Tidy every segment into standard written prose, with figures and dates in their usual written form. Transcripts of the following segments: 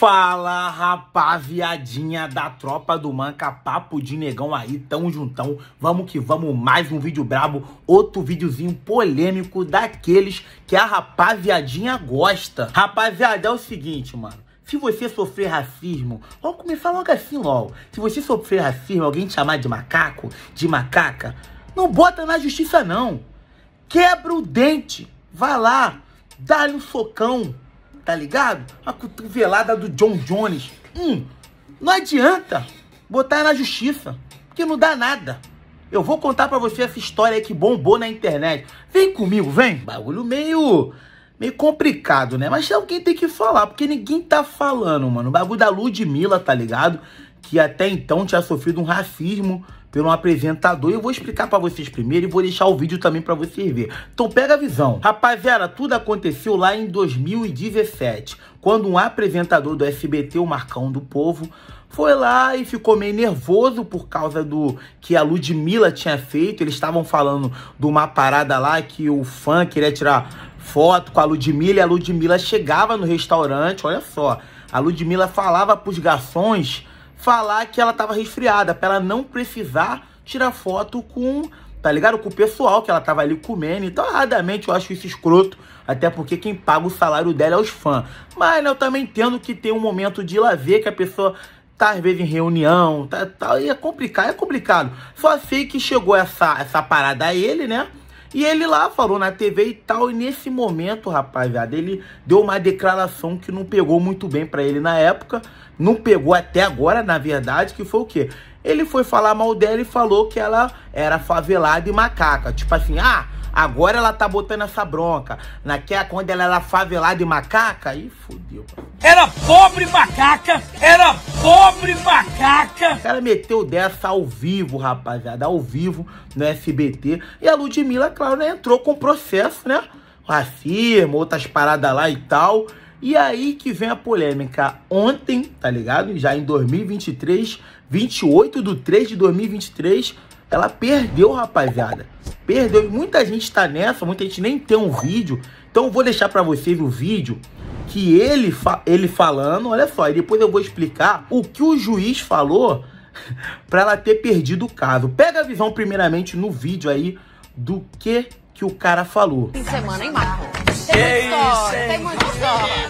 Fala, rapaziadinha da tropa do Manca, Papo de Negão aí, tão juntão, vamos que vamos, mais um vídeo brabo, outro videozinho polêmico daqueles que a rapaziadinha gosta. Rapaziada, é o seguinte, mano, se você sofrer racismo, vamos começar logo assim, LOL, se você sofrer racismo, alguém te chamar de macaco, de macaca, não bota na justiça não, quebra o dente, vai lá, dá-lhe um socão. Tá ligado? A cotovelada do John Jones. Não adianta botar na justiça, porque não dá nada. Eu vou contar pra você essa história aí que bombou na internet. Vem comigo, vem. Bagulho meio complicado, né? Mas alguém tem que falar, porque ninguém tá falando, mano. O bagulho da Ludmilla, tá ligado? Que até então tinha sofrido um racismo pelo um apresentador. Eu vou explicar pra vocês primeiro e vou deixar o vídeo também pra vocês verem. Então pega a visão. Rapaziada, tudo aconteceu lá em 2017, quando um apresentador do SBT, o Marcão do Povo, foi lá e ficou meio nervoso por causa do que a Ludmilla tinha feito. Eles estavam falando de uma parada lá que o fã queria tirar foto com a Ludmilla, e a Ludmilla chegava no restaurante, olha só. A Ludmilla falava pros garçons falar que ela tava resfriada, pra ela não precisar tirar foto com, tá ligado? Com o pessoal que ela tava ali comendo. Então, erradamente, eu acho isso escroto, até porque quem paga o salário dela é os fãs. Mas, né, eu também entendo que tem um momento de lazer que a pessoa tá, às vezes, em reunião, e é complicado. Só sei que chegou essa parada a ele, né? E ele lá falou na TV e tal, e nesse momento, rapaziada, ele deu uma declaração que não pegou muito bem pra ele na época, não pegou até agora, na verdade, que foi o quê? Ele foi falar mal dela e falou que ela era favelada e macaca, tipo assim, agora ela tá botando essa bronca, quando ela era favelada e macaca, aí fodeu. Era pobre macaca. O cara meteu dessa ao vivo, rapaziada, ao vivo no SBT. E a Ludmilla, claro, né, entrou com processo, né? Racismo, outras paradas lá e tal. E aí que vem a polêmica. Ontem, tá ligado? Já em 2023, 28/3/2023, ela perdeu, rapaziada. Perdeu. Muita gente tá nessa, muita gente nem tem um vídeo. Então eu vou deixar pra vocês o vídeo que ele falando, olha só, e depois eu vou explicar o que o juiz falou pra ela ter perdido o caso. Pega a visão primeiramente no vídeo aí do que o cara falou. Tem semana, hein, Marco? Tem muito história.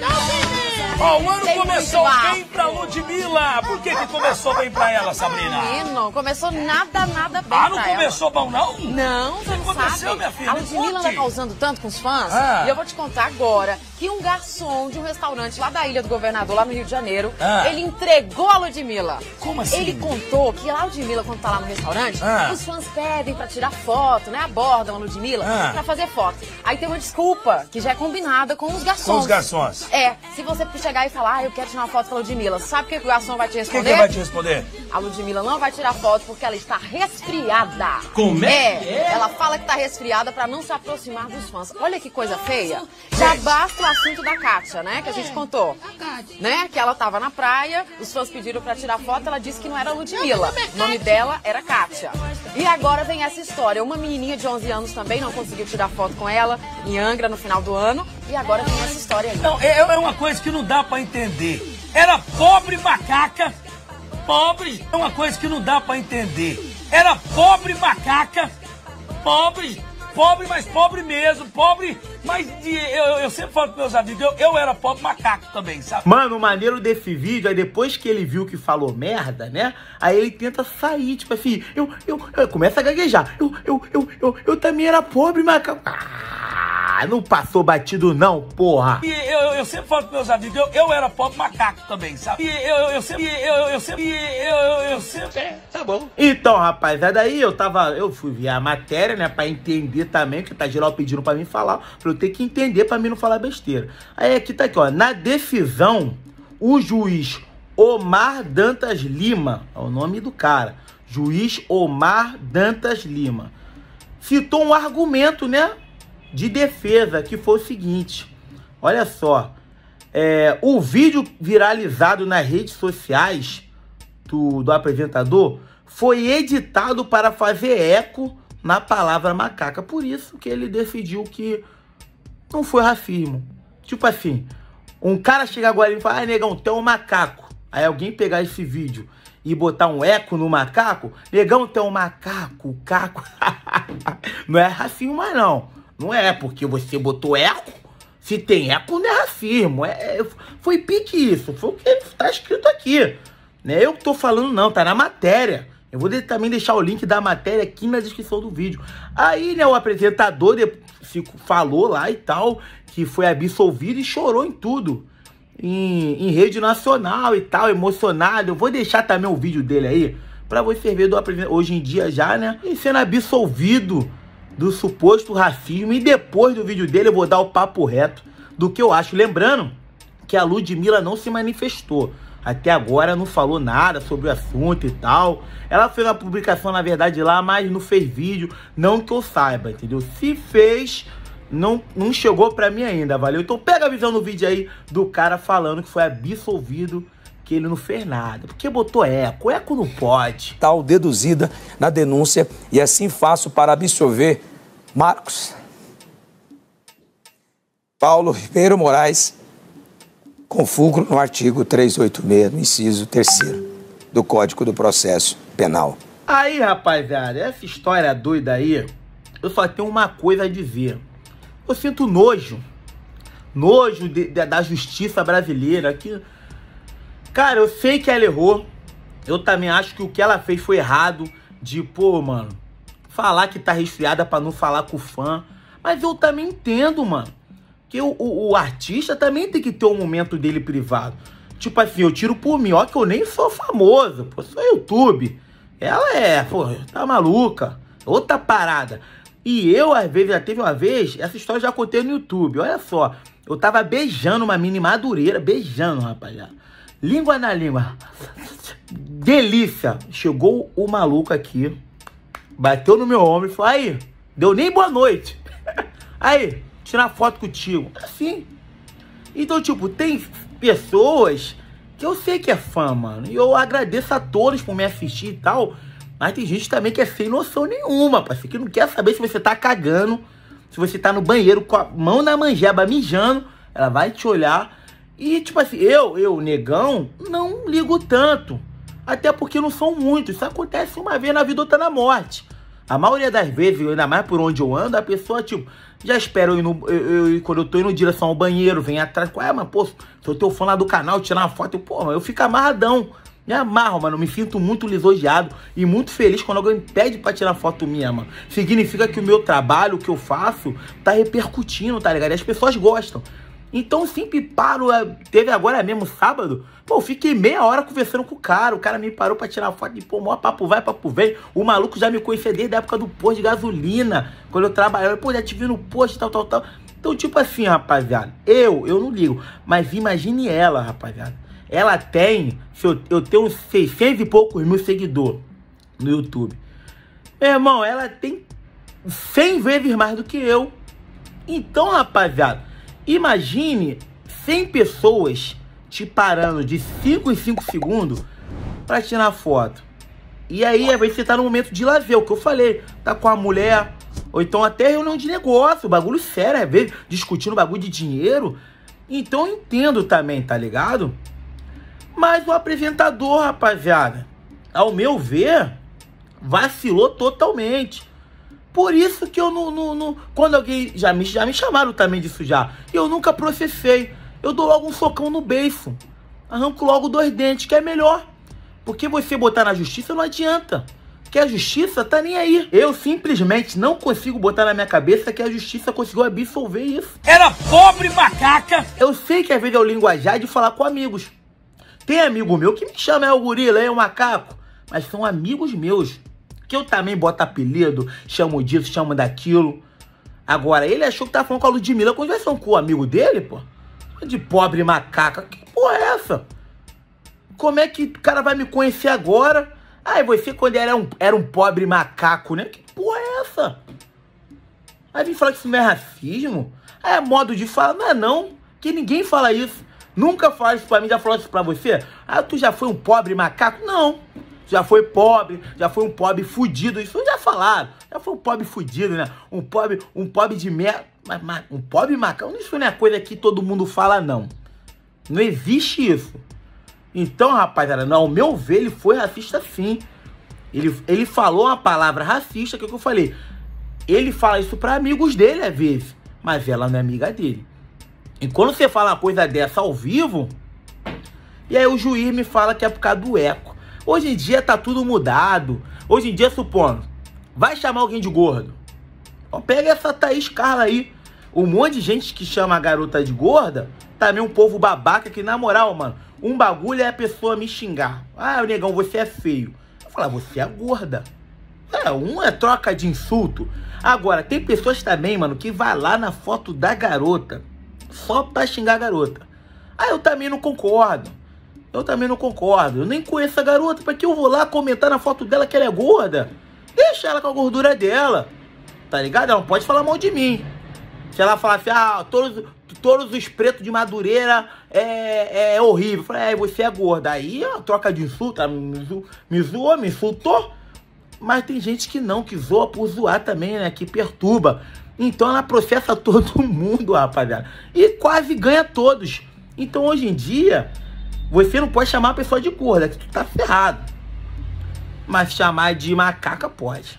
O ano começou bem pra Ludmilla. Por que começou bem pra ela, Sabrina? Não começou nada bem. Não começou bom, não? Não, você não sabe. Minha filha, a Ludmilla tá causando tanto com os fãs, e eu vou te contar agora que um garçom de um restaurante lá da Ilha do Governador, lá no Rio de Janeiro, ele entregou a Ludmilla. Como assim? Ele contou que a Ludmilla, quando tá lá no restaurante, os fãs pedem pra tirar foto, né? Abordam a Ludmilla pra fazer foto. Aí tem uma desculpa que já é combinada com os garçons. Com os garçons. É, se você chegar e falar, eu quero tirar uma foto com a Ludmilla. Sabe o que o garçom vai te responder? Quem vai te responder? A Ludmilla não vai tirar foto porque ela está resfriada. Como é? Ela fala que está resfriada para não se aproximar dos fãs. Olha que coisa feia. Já basta o assunto da Kátia, né? Que a gente contou. Né? Que ela estava na praia, os fãs pediram para tirar foto, ela disse que não era Ludmilla. O nome dela era Kátia. E agora vem essa história. Uma menininha de 11 anos também não conseguiu tirar foto com ela em Angra no final do ano. E agora tem essa história aí. Não, é uma coisa que não dá pra entender. Era pobre macaca. Pobre é uma coisa que não dá pra entender. Era pobre macaca. Pobre, pobre, mas pobre mesmo. Pobre, mas eu sempre falo pros meus amigos, eu era pobre macaco também, sabe? Mano, o maneiro desse vídeo, aí depois que ele viu que falou merda, né? Aí ele tenta sair, tipo assim, eu começa a gaguejar. Eu também era pobre macaco. Não passou batido não, porra. E eu sempre falo pros meus amigos, eu era pobre macaco também, sabe? E eu sempre... É, tá bom. Então, rapaziada, aí eu fui ver a matéria, né, pra entender também, que tá geral pedindo pra mim falar, pra eu ter que entender, pra mim não falar besteira. Aí aqui tá aqui, ó, na decisão, o juiz Omar Dantas Lima, é o nome do cara, juiz Omar Dantas Lima, citou um argumento, né, de defesa, que foi o seguinte, olha só, o vídeo viralizado nas redes sociais do apresentador foi editado para fazer eco na palavra macaca, por isso que ele decidiu que não foi racismo. Tipo assim, Um cara chegar agora e falar, ai, Negão, tu é um macaco. Aí alguém pegar esse vídeo e botar um eco no macaco, Negão, tu é um macaco, caco. Não é racismo mais, não. Não é, porque você botou eco. Se tem eco, não é racismo. Foi pique isso. Foi o que tá escrito aqui. Não é eu que tô falando, não. Tá na matéria. Eu vou também deixar o link da matéria aqui na descrição do vídeo. Aí, né, o apresentador falou lá e tal, que foi absolvido e chorou em tudo. Em rede nacional e tal, emocionado. Eu vou deixar também o vídeo dele aí, pra você ver do apresentador, hoje em dia já, né, e sendo absolvido do suposto racismo. E depois do vídeo dele eu vou dar o papo reto do que eu acho. Lembrando que a Ludmilla não se manifestou. Até agora não falou nada sobre o assunto e tal. Ela fez uma publicação, na verdade, lá, mas não fez vídeo. Não que eu saiba, entendeu? Se fez, não chegou pra mim ainda, valeu? Então pega a visão no vídeo aí do cara falando que foi absolvido, que ele não fez nada. Porque botou eco. Eco não pode. Tal deduzida na denúncia e assim faço para absolver Marcos Paulo Ribeiro Moraes, com fulcro no artigo 386, no inciso 3º do Código do Processo Penal. Aí, rapaziada, essa história doida aí, eu só tenho uma coisa a dizer. Eu sinto nojo. Nojo da justiça brasileira. Que... Cara, eu sei que ela errou. Eu também acho que o que ela fez foi errado. De, pô, mano, falar que tá resfriada pra não falar com o fã. Mas eu também entendo, mano. Porque o artista também tem que ter um momento dele privado. Tipo assim, eu tiro por mim, ó, que eu nem sou famoso, pô, sou YouTube. Ela é, pô, tá maluca. Outra parada. E eu, às vezes, já teve uma vez, essa história já contei no YouTube, olha só. Eu tava beijando uma mini Madureira, beijando, rapaziada. Língua na língua. Delícia. Chegou o maluco aqui, bateu no meu ombro e falou, aí, deu nem boa noite. Aí, tirar foto contigo, assim. Então, tipo, tem pessoas que eu sei que é fã, mano, e eu agradeço a todos por me assistir e tal, mas tem gente também que é sem noção nenhuma, parceiro, que não quer saber se você tá cagando, se você tá no banheiro com a mão na manjeba mijando, ela vai te olhar. E, tipo assim, eu, Negão, não ligo tanto, até porque não são muitos. Isso acontece uma vez na vida, outra na morte. A maioria das vezes, ainda mais por onde eu ando, a pessoa, tipo, já espera eu ir no... quando eu tô indo em direção ao banheiro, vem atrás. Ué, mas, pô, sou teu fã lá do canal, tirar uma foto. Pô, eu fico amarradão. Me amarro, mano. Me sinto muito lisonjeado e muito feliz quando alguém pede pra tirar foto minha, mano. Significa que o meu trabalho, o que eu faço, tá repercutindo, tá ligado? E as pessoas gostam. Então, sempre paro. Teve agora mesmo, sábado. Pô, fiquei meia hora conversando com o cara. O cara me parou pra tirar foto. E, pô, mó papo vai, papo vem. O maluco já me conhecia desde a época do posto de gasolina. Quando eu trabalhava, pô, já te vi no posto, tal. Então, tipo assim, rapaziada. Eu não ligo. Mas imagine ela, rapaziada. Ela tem... Eu tenho 600 e poucos mil seguidores no YouTube. Meu irmão, ela tem 100 vezes mais do que eu. Então, rapaziada, imagine 100 pessoas te parando de 5 em 5 segundos pra tirar foto. E aí, às vezes, você tá no momento de lazer, o que eu falei. Tá com a mulher, ou então até reunião de negócio, bagulho sério, às vezes, discutindo bagulho de dinheiro. Então, eu entendo também, tá ligado? Mas o apresentador, rapaziada, ao meu ver, vacilou totalmente. Por isso que eu não quando alguém... Já me chamaram também disso já. Eu nunca processei. Eu dou logo um socão no beiço. Arranco logo 2 dentes, que é melhor. Porque você botar na justiça não adianta. Porque a justiça tá nem aí. Eu simplesmente não consigo botar na minha cabeça que a justiça conseguiu absolver isso. Era pobre macaca! Eu sei que às vezes é o linguajar de falar com amigos. Tem amigo meu que me chama, é o gorila, é o macaco. Mas são amigos meus. Que eu também boto apelido, chamo disso, chamo daquilo. Agora, ele achou que tá falando com a Ludmilla, conversando com o amigo dele, pô. De pobre macaca. Que porra é essa? Como é que o cara vai me conhecer agora? Aí você, quando era um pobre macaco, né? Que porra é essa? Aí vem falar que isso não é racismo. Aí é modo de falar. Não é não. Que ninguém fala isso. Nunca fala isso pra mim. Já falou isso pra você? Ah, tu já foi um pobre macaco? Não. Já foi pobre, já foi um pobre fudido, isso já falaram. Já foi um pobre fudido, né? Um pobre de merda. Um pobre macaco, isso não é coisa que todo mundo fala, não. Não existe isso. Então, rapaziada, não, ao meu ver, ele foi racista sim. Ele falou uma palavra racista, que é o que eu falei. Ele fala isso para amigos dele, às vezes. Mas ela não é amiga dele. E quando você fala uma coisa dessa ao vivo, e aí o juiz me fala que é por causa do eco. Hoje em dia tá tudo mudado. Hoje em dia, supondo, vai chamar alguém de gordo. Então pega essa Thaís Carla aí. Um monte de gente que chama a garota de gorda, também um povo babaca que, na moral, mano, um bagulho é a pessoa me xingar. Ah, negão, você é feio. Eu falo, você é gorda. É, um é troca de insulto. Agora, tem pessoas também, mano, que vai lá na foto da garota só pra xingar a garota. Ah, eu também não concordo. Eu também não concordo. Eu nem conheço a garota. Pra que eu vou lá comentar na foto dela que ela é gorda? Deixa ela com a gordura dela. Tá ligado? Ela não pode falar mal de mim. Se ela falar assim, ah, todos os pretos de Madureira é horrível. Eu falei, é, você é gorda. Aí a troca de insulto, me zoou, me insultou. Mas tem gente que não, que zoa por zoar também, né? Que perturba. Então ela processa todo mundo, rapaziada. E quase ganha todos. Então hoje em dia, você não pode chamar a pessoa de gorda, que tu tá ferrado. Mas chamar de macaca pode.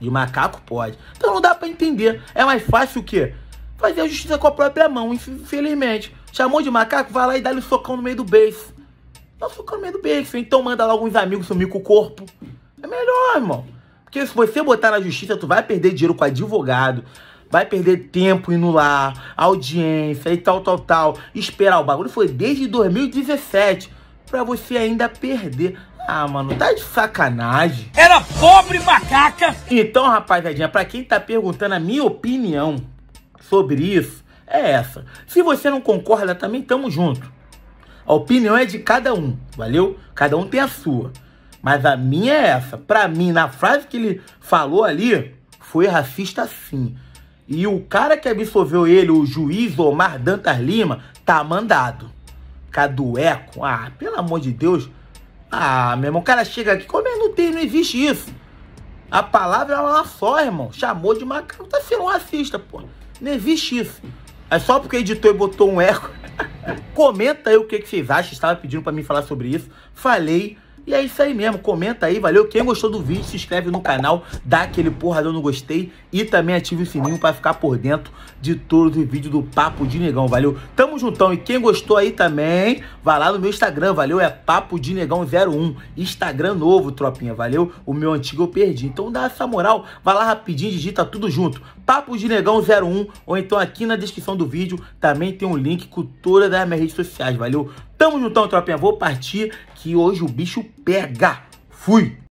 De macaco pode. Então não dá pra entender. É mais fácil o quê? Fazer a justiça com a própria mão, infelizmente. Chamou de macaco, vai lá e dá-lhe um socão no meio do beiço. Dá um socão no meio do beiço. Então manda lá alguns amigos sumir com o corpo. É melhor, irmão. Porque se você botar na justiça, tu vai perder dinheiro com advogado, vai perder tempo indo lá, audiência e tal. Esperar o bagulho foi desde 2017 pra você ainda perder. Ah, mano, tá de sacanagem. Era pobre macaca. Então, rapaziadinha, pra quem tá perguntando, a minha opinião sobre isso é essa. Se você não concorda, também tamo junto. A opinião é de cada um, valeu? Cada um tem a sua. Mas a minha é essa. Pra mim, na frase que ele falou ali, foi racista sim. E o cara que absolveu ele, o juiz Omar Dantas Lima, tá mandado. Cadu Eco. Ah, pelo amor de Deus. Ah, meu irmão, o cara chega aqui, como é, não existe isso. A palavra é uma só, irmão. Chamou de macaco, tá sendo um racista, pô. Não existe isso. É só porque editou e botou um eco. Comenta aí o que vocês acham. Estava pedindo pra mim falar sobre isso. Falei. E é isso aí mesmo, comenta aí, valeu. Quem gostou do vídeo, se inscreve no canal, dá aquele porradão no gostei e também ativa o sininho pra ficar por dentro de todos os vídeos do Papo de Negão, valeu. Tamo juntão, e quem gostou aí também, vai lá no meu Instagram, valeu, é Papo de Negão 01, Instagram novo, tropinha, valeu. O meu antigo eu perdi, então dá essa moral, vai lá rapidinho, digita tudo junto, Papo de Negão 01, ou então aqui na descrição do vídeo também tem um link com todas as minhas redes sociais, valeu. Tamo juntão, tropinha, vou partir, que hoje o bicho pega. Fui!